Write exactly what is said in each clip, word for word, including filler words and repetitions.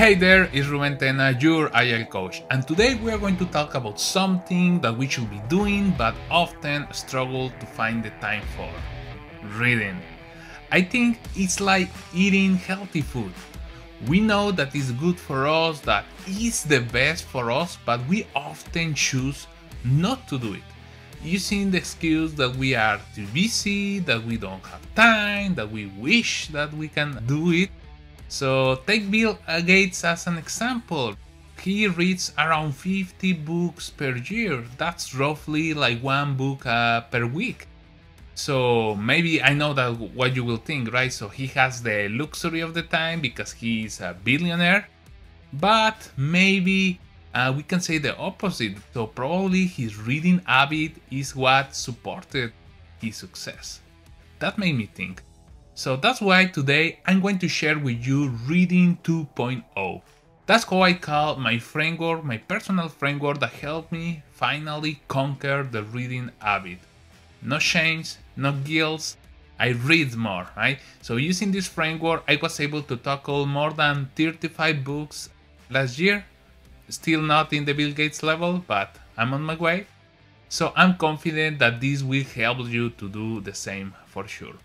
Hey there, it's Ruben Tena, your Agile Coach, and today we are going to talk about something that we should be doing but often struggle to find the time for: reading. I think it's like eating healthy food. We know that it's good for us, that it's the best for us, but we often choose not to do it, using the excuse that we are too busy, that we don't have time, that we wish that we can do it. So take Bill Gates as an example. He reads around fifty books per year. That's roughly like one book uh, per week. So maybe I know that what you will think, right? So he has the luxury of the time because he is a billionaire, but maybe uh, we can say the opposite. So probably his reading habit is what supported his success. That made me think. So that's why today I'm going to share with you Reading two point oh. That's how I call my framework, my personal framework that helped me finally conquer the reading habit. No shames, no guilt, I read more, right? So using this framework, I was able to tackle more than thirty-five books last year. Still not in the Bill Gates level, but I'm on my way. So I'm confident that this will help you to do the same for sure.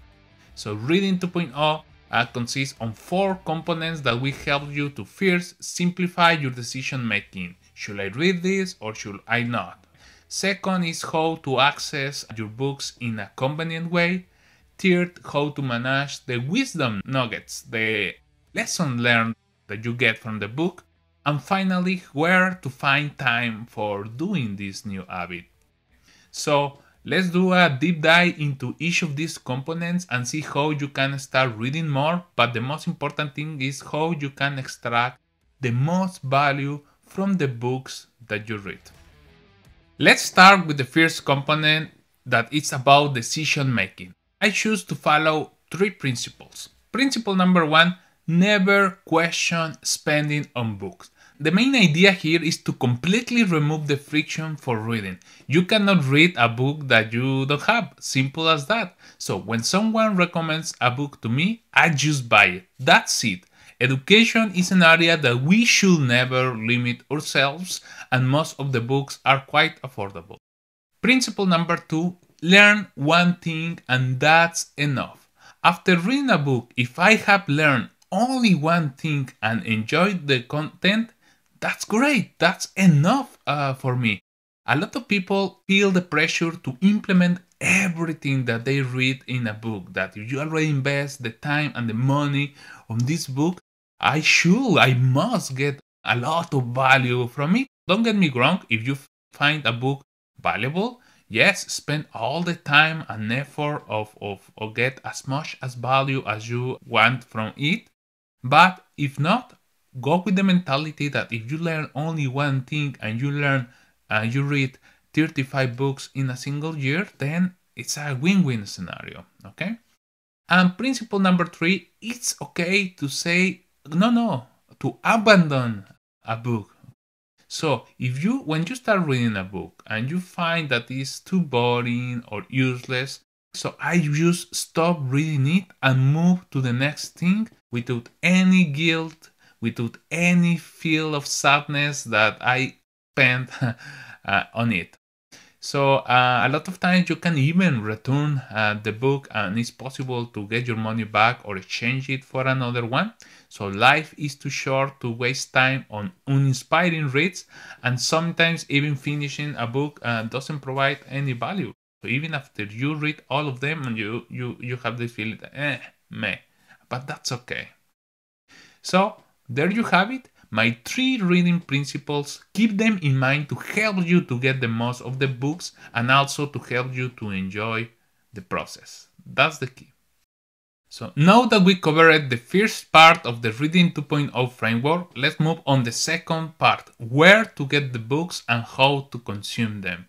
So Reading two point oh uh, consists on four components that will help you to first simplify your decision making. Should I read this or should I not? Second is how to access your books in a convenient way. Third, how to manage the wisdom nuggets, the lesson learned that you get from the book. And finally, where to find time for doing this new habit. So let's do a deep dive into each of these components and see how you can start reading more, but the most important thing is how you can extract the most value from the books that you read. Let's start with the first component, that is about decision making. I choose to follow three principles. Principle number one, never question spending on books. The main idea here is to completely remove the friction for reading. You cannot read a book that you don't have, simple as that. So when someone recommends a book to me, I just buy it, that's it. Education is an area that we should never limit ourselves, and most of the books are quite affordable. Principle number two, learn one thing and that's enough. After reading a book, if I have learned only one thing and enjoyed the content, that's great, that's enough uh, for me. A lot of people feel the pressure to implement everything that they read in a book, that if you already invest the time and the money on this book, I should, I must get a lot of value from it. Don't get me wrong, if you find a book valuable, yes, spend all the time and effort of, of, of get as much as value as you want from it. But if not, go with the mentality that if you learn only one thing and you learn and uh, you read thirty-five books in a single year, then it's a win-win scenario, okay? And principle number three, it's okay to say no, no, to abandon a book. So if you, when you start reading a book and you find that it's too boring or useless, so I just stop reading it and move to the next thing without any guilt, without any feel of sadness that I spent uh, on it. So uh, a lot of times you can even return uh, the book, and it's possible to get your money back or exchange it for another one. So life is too short to waste time on uninspiring reads, and sometimes even finishing a book uh, doesn't provide any value. So even after you read all of them, and you, you, you have the feeling, eh, meh, but that's okay. So there you have it. My three reading principles, keep them in mind to help you to get the most of the books and also to help you to enjoy the process. That's the key. So now that we covered the first part of the Reading two point oh framework, let's move on the second part, where to get the books and how to consume them.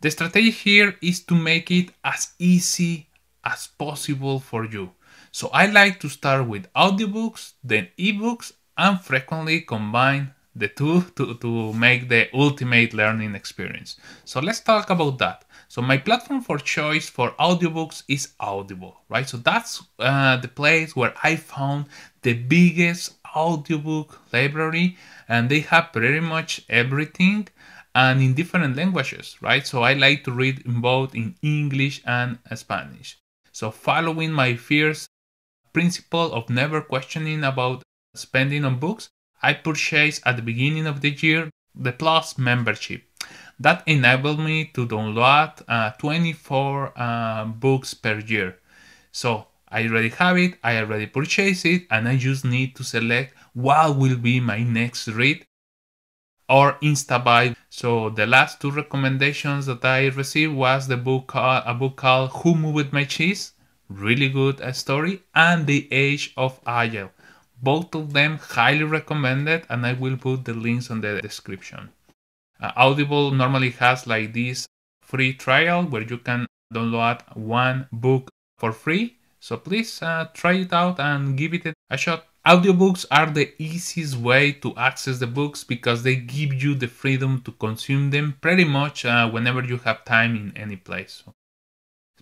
The strategy here is to make it as easy as possible for you. So I like to start with audiobooks, then ebooks, and frequently combine the two to, to make the ultimate learning experience. So let's talk about that. So my platform for choice for audiobooks is Audible, right? So that's uh, the place where I found the biggest audiobook library, and they have pretty much everything, and in different languages, right? So I like to read both in English and Spanish. So following my fierce principle of never questioning about spending on books, I purchased at the beginning of the year the Plus membership. That enabled me to download uh, twenty-four uh, books per year. So I already have it, I already purchased it, and I just need to select what will be my next read or Instabuy. So the last two recommendations that I received was the book, uh, a book called Who Moved My Cheese, really good uh, story, and The Age of Agile. Both of them highly recommended, and I will put the links on the description. Uh, Audible normally has like this free trial where you can download one book for free. So please uh, try it out and give it a shot. Audiobooks are the easiest way to access the books because they give you the freedom to consume them pretty much uh, whenever you have time in any place.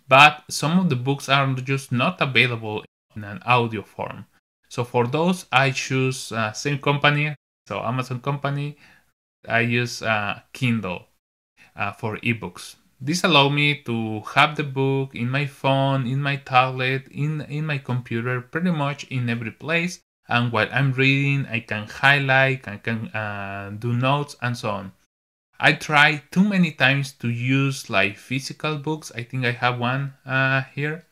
But some of the books are just not available in an audio form. So for those, I choose uh, same company, so Amazon company, I use uh, Kindle uh, for ebooks. This allowed me to have the book in my phone, in my tablet, in, in my computer, pretty much in every place. And while I'm reading, I can highlight, I can uh, do notes, and so on. I tried too many times to use like physical books. I think I have one uh, here.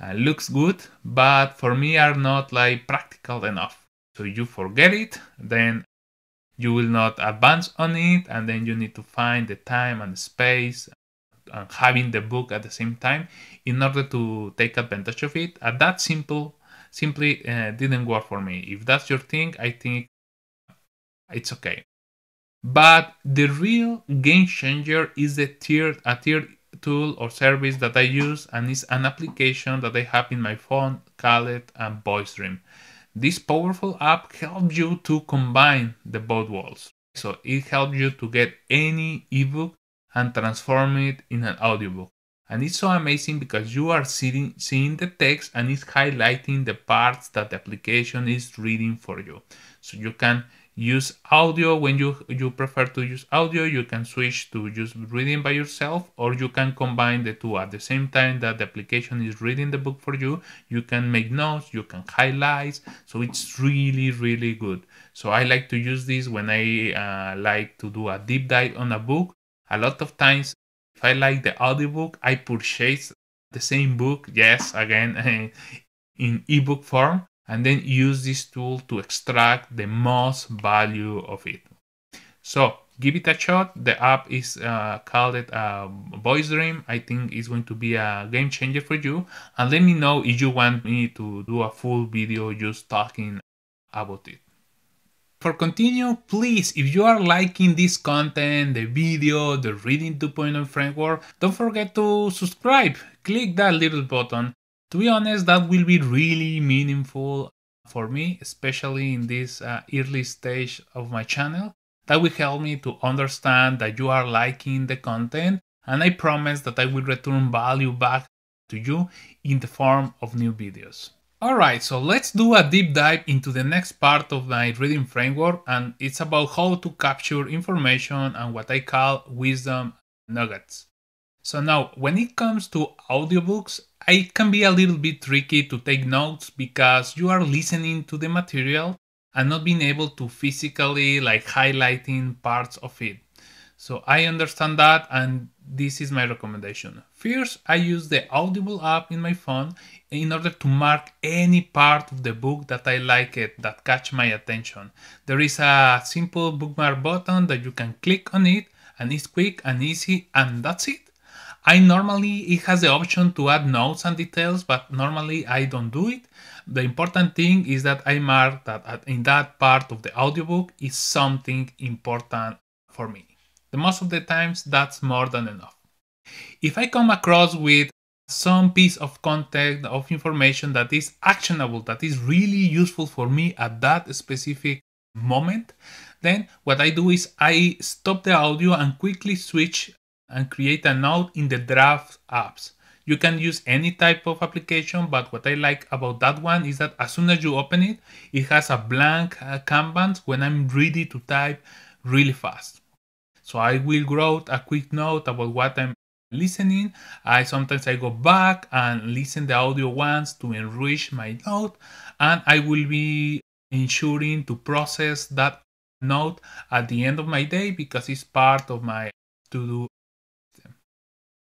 Uh, looks good, but for me are not like practical enough. So you forget it, then you will not advance on it, and then you need to find the time and the space and having the book at the same time in order to take advantage of it. And that simple simply uh, didn't work for me. If that's your thing, I think it's okay. But the real game changer is the tiered, a tiered tool or service that I use, and it's an application that I have in my phone called um, Voice Dream. This powerful app helps you to combine the both worlds. So it helps you to get any ebook and transform it in an audiobook. And it's so amazing because you are seeing, seeing the text, and it's highlighting the parts that the application is reading for you. So you can use audio when you, you prefer to use audio. You can switch to just reading by yourself, or you can combine the two at the same time that the application is reading the book for you. You can make notes, you can highlight. So it's really, really good. So I like to use this when I uh, like to do a deep dive on a book. A lot of times, if I like the audiobook, I purchase the same book, yes, again, in ebook form, and then use this tool to extract the most value of it. So give it a shot. The app is uh, called it uh, Voice Dream. I think it's going to be a game changer for you. And let me know if you want me to do a full video just talking about it. For continue, please, if you are liking this content, the video, the Reading two point oh framework, don't forget to subscribe. Click that little button. To be honest, that will be really meaningful for me, especially in this uh, early stage of my channel. That will help me to understand that you are liking the content, and I promise that I will return value back to you in the form of new videos. Alright, so let's do a deep dive into the next part of my reading framework, and it's about how to capture information and what I call wisdom nuggets. So now, when it comes to audiobooks, it can be a little bit tricky to take notes because you are listening to the material and not being able to physically like highlighting parts of it. So I understand that, and this is my recommendation. First, I use the Audible app in my phone in order to mark any part of the book that I like it, that catch my attention. There is a simple bookmark button that you can click on it, and it's quick and easy, and that's it. I normally, it has the option to add notes and details, but normally I don't do it. The important thing is that I mark that in that part of the audiobook is something important for me. The most of the times, that's more than enough. If I come across with some piece of content, of information that is actionable, that is really useful for me at that specific moment, then what I do is I stop the audio and quickly switch and create a note in the Drafts apps. You can use any type of application, but what I like about that one is that as soon as you open it, it has a blank uh, canvas when I'm ready to type really fast. So I will write a quick note about what I'm listening. I sometimes I go back and listen the audio once to enrich my note, and I will be ensuring to process that note at the end of my day because it's part of my to-do system.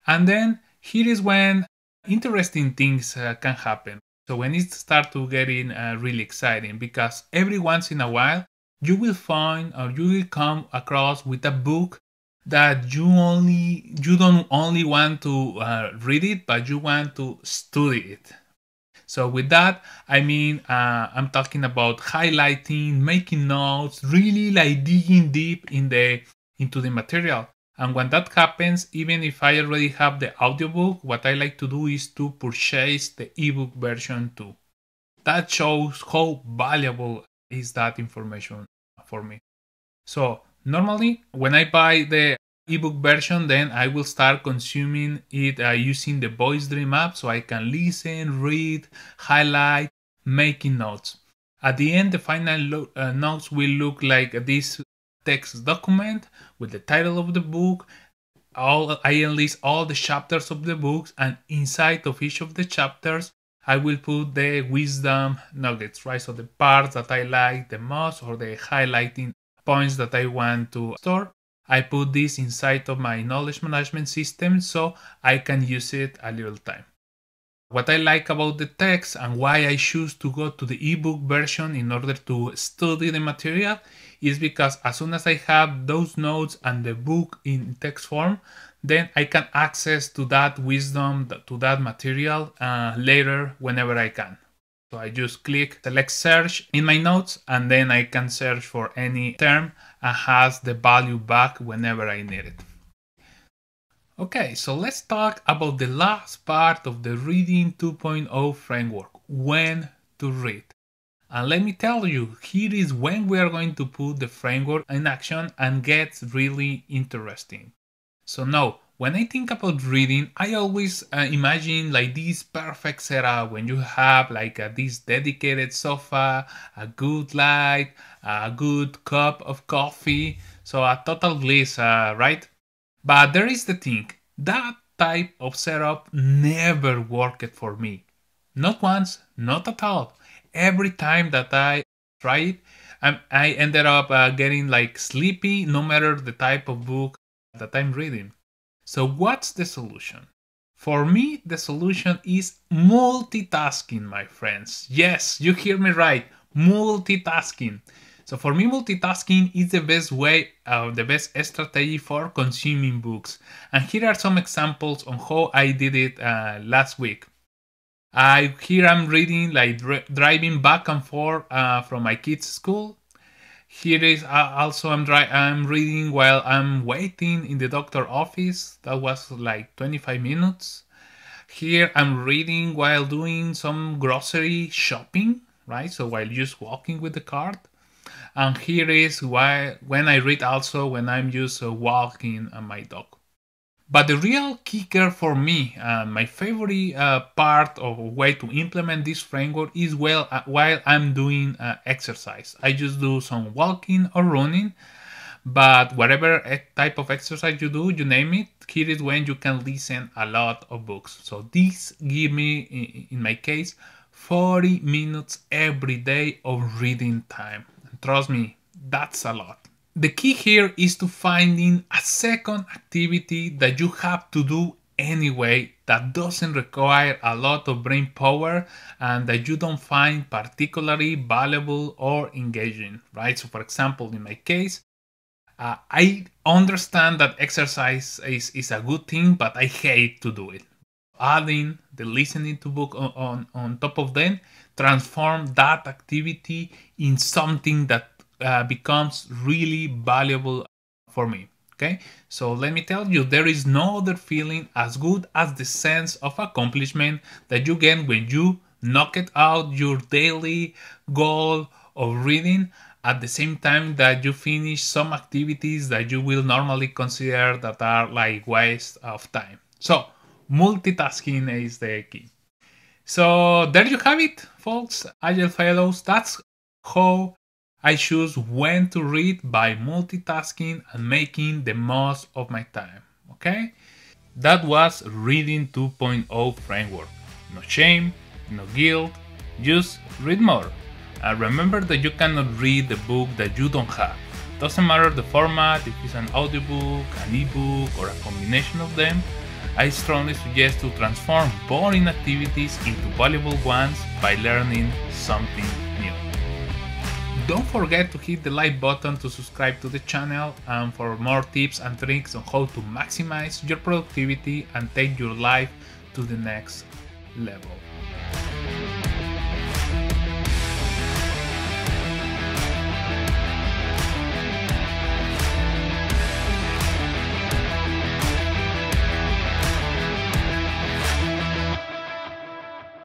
And then here is when interesting things uh, can happen. So when it starts to getting uh, really exciting, because every once in a while you will find or you will come across with a book that you only you don't only want to uh, read it, but you want to study it. So with that, I mean, uh, I'm talking about highlighting, making notes, really like digging deep in the, into the material. And when that happens, even if I already have the audiobook, what I like to do is to purchase the ebook version too. That shows how valuable is that information for me. So normally, when I buy the ebook version, then I will start consuming it uh, using the Voice Dream app, so I can listen, read, highlight, making notes. At the end, the final uh, notes will look like this text document with the title of the book. All I enlist all the chapters of the books, and inside of each of the chapters I will put the wisdom nuggets, right? So the parts that I like the most or the highlighting points that I want to store. I put this inside of my knowledge management system so I can use it a little time. What I like about the text and why I choose to go to the ebook version in order to study the material is because as soon as I have those notes and the book in text form, then I can access to that wisdom, to that material uh, later whenever I can. So I just click select search in my notes, and then I can search for any term and has the value back whenever I need it. Okay, so let's talk about the last part of the Reading two point oh framework, when to read. And let me tell you, here is when we are going to put the framework in action and gets really interesting. So now, when I think about reading, I always uh, imagine like this perfect setup when you have like a, this dedicated sofa, a good light, a good cup of coffee, so a total bliss, uh, right? But there is the thing, that type of setup never worked for me. Not once, not at all. Every time that I tried, I, I ended up uh, getting like sleepy, no matter the type of book that I'm reading. So what's the solution? For me, the solution is multitasking, my friends. Yes, you hear me right, multitasking. So for me, multitasking is the best way, uh, the best strategy for consuming books. And here are some examples on how I did it uh, last week. I, here I'm reading, like dri driving back and forth uh, from my kids' school. Here is uh, also I'm, dry, I'm reading while I'm waiting in the doctor's office. That was like twenty-five minutes. Here I'm reading while doing some grocery shopping, right? So while just walking with the cart. And here is why when I read also when I'm just uh, walking on my dog. But the real kicker for me, uh, my favorite uh, part or way to implement this framework is well, uh, while I'm doing uh, exercise. I just do some walking or running, but whatever type of exercise you do, you name it, here is when you can listen a lot of books. So this give me, in my case, forty minutes every day of reading time. And trust me, that's a lot. The key here is to finding a second activity that you have to do anyway that doesn't require a lot of brain power and that you don't find particularly valuable or engaging, right? So for example, in my case, uh, I understand that exercise is, is a good thing, but I hate to do it. Adding the listening to book on, on, on top of them transform that activity in something that Uh, becomes really valuable for me. Okay, so let me tell you, there is no other feeling as good as the sense of accomplishment that you get when you knock it out your daily goal of reading at the same time that you finish some activities that you will normally consider that are like waste of time. So multitasking is the key. So there you have it, folks, Agile Fellows. That's how I choose when to read, by multitasking and making the most of my time, okay? That was Reading two point oh framework. No shame, no guilt, just read more. And remember that you cannot read the book that you don't have. Doesn't matter the format, if it's an audiobook, an ebook, or a combination of them. I strongly suggest to transform boring activities into valuable ones by learning something new. Don't forget to hit the like button to subscribe to the channel, and for more tips and tricks on how to maximize your productivity and take your life to the next level.